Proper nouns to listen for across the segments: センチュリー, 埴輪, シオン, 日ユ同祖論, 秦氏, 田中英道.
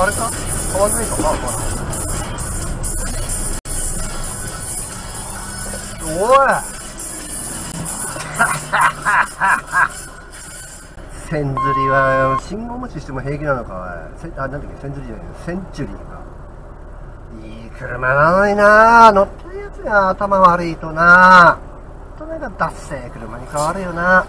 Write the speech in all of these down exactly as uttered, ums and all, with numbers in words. あれか変わんないかな、おいセンズリは信号無視しても平気なのか、おい。あ、なんだっけ、センズリじゃないの、センチュリーか。いい車なのにな、乗ってるやつが頭悪いとな、とにかくダッセー車に変わるよな。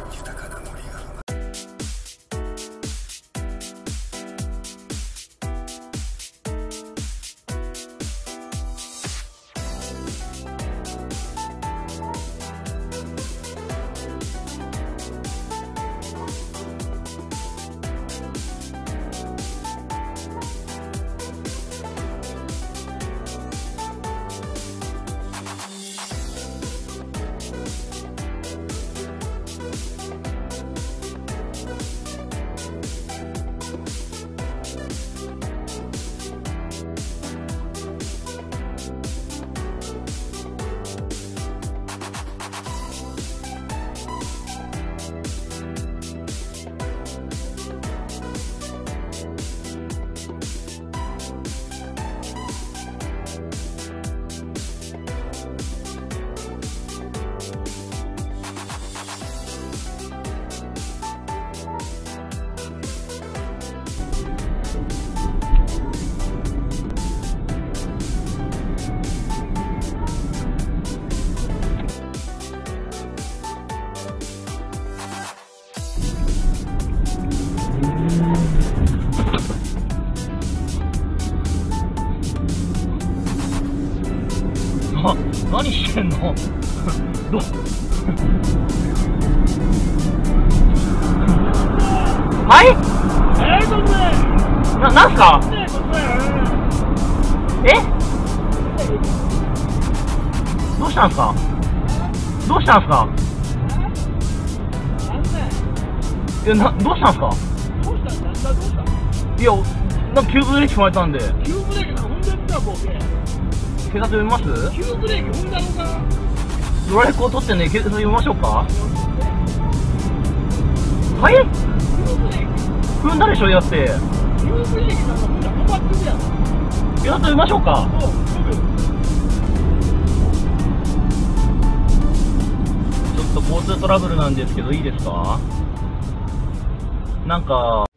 な、何してんのどうはい、えー、突然な、なんすか、えどうしたんすか、どうしたんすか、えな、どうしたんすか、どうしたんだ、どうした、いや、なんか急ブレーキ踏まれたんで、急ブレーキなんか踏んでるんだ、ボケ警察呼びます？急ブレーキ踏んだのか？ドライブを取ってね、警察呼びましょうか？はい？急ブレーキ踏んだでしょ、やって急ブレーキなんか踏んだ、止まってるやん、警察呼びましょうか？そう、すぐちょっと交通トラブルなんですけど、いいですか？なんか